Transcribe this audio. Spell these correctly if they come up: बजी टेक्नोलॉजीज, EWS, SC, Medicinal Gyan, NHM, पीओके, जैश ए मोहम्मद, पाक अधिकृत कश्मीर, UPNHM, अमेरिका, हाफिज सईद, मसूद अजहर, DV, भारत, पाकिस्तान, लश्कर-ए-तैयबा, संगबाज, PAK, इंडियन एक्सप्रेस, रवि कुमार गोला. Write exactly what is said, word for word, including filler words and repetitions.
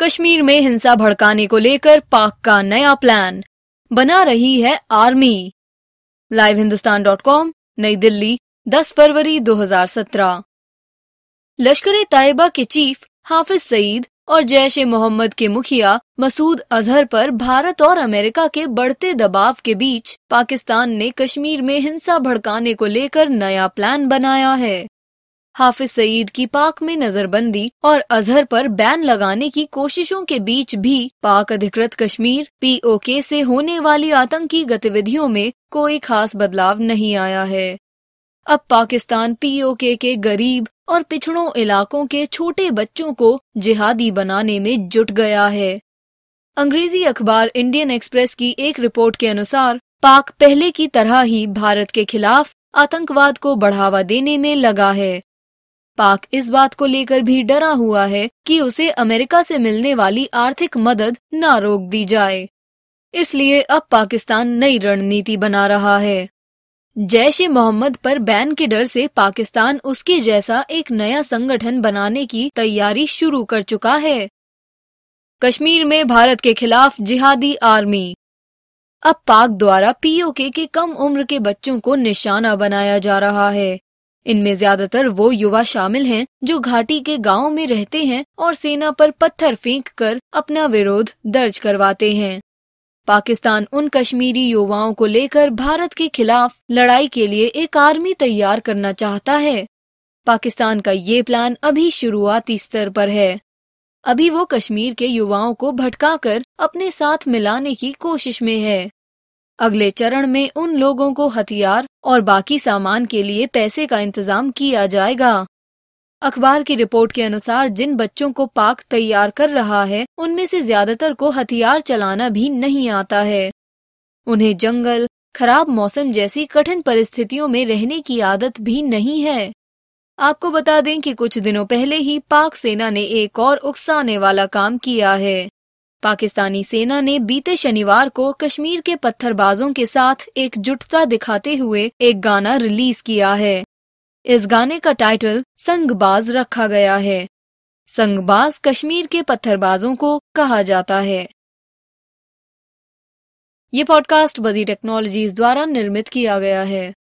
कश्मीर में हिंसा भड़काने को लेकर पाक का नया प्लान बना रही है army. Live Hindustan dot com नई दिल्ली दस फरवरी दो हजार सत्रह। लश्कर-ए-तैयबा के चीफ हाफिज सईद और जैश ए मोहम्मद के मुखिया मसूद अजहर पर भारत और अमेरिका के बढ़ते दबाव के बीच पाकिस्तान ने कश्मीर में हिंसा भड़काने को लेकर नया प्लान बनाया है। हाफिज सईद की पाक में नजरबंदी और अजहर पर बैन लगाने की कोशिशों के बीच भी पाक अधिकृत कश्मीर पीओके से होने वाली आतंकी गतिविधियों में कोई खास बदलाव नहीं आया है। अब पाकिस्तान पीओके के गरीब और पिछड़ों इलाकों के छोटे बच्चों को जिहादी बनाने में जुट गया है। अंग्रेजी अखबार इंडियन एक्सप्रेस की एक रिपोर्ट के अनुसार पाक पहले की तरह ही भारत के खिलाफ आतंकवाद को बढ़ावा देने में लगा है। पाक इस बात को लेकर भी डरा हुआ है कि उसे अमेरिका से मिलने वाली आर्थिक मदद ना रोक दी जाए, इसलिए अब पाकिस्तान नई रणनीति बना रहा है। जैश ए मोहम्मद पर बैन के डर से पाकिस्तान उसके जैसा एक नया संगठन बनाने की तैयारी शुरू कर चुका है। कश्मीर में भारत के खिलाफ जिहादी आर्मी। अब पाक द्वारा पीओके के कम उम्र के बच्चों को निशाना बनाया जा रहा है। इनमें ज्यादातर वो युवा शामिल हैं जो घाटी के गाँव में रहते हैं और सेना पर पत्थर फेंक कर अपना विरोध दर्ज करवाते हैं। पाकिस्तान उन कश्मीरी युवाओं को लेकर भारत के खिलाफ लड़ाई के लिए एक आर्मी तैयार करना चाहता है। पाकिस्तान का ये प्लान अभी शुरुआती स्तर पर है। अभी वो कश्मीर के युवाओं को भटकाकर अपने साथ मिलाने की कोशिश में है। अगले चरण में उन लोगों को हथियार और बाकी सामान के लिए पैसे का इंतजाम किया जाएगा। अखबार की रिपोर्ट के अनुसार जिन बच्चों को पाक तैयार कर रहा है उनमें से ज्यादातर को हथियार चलाना भी नहीं आता है। उन्हें जंगल, खराब मौसम जैसी कठिन परिस्थितियों में रहने की आदत भी नहीं है। आपको बता दें कि कुछ दिनों पहले ही पाक सेना ने एक और उकसाने वाला काम किया है। पाकिस्तानी सेना ने बीते शनिवार को कश्मीर के पत्थरबाजों के साथ एकजुटता दिखाते हुए एक गाना रिलीज किया है। इस गाने का टाइटल संगबाज रखा गया है। संगबाज कश्मीर के पत्थरबाजों को कहा जाता है। ये पॉडकास्ट बजी टेक्नोलॉजीज द्वारा निर्मित किया गया है।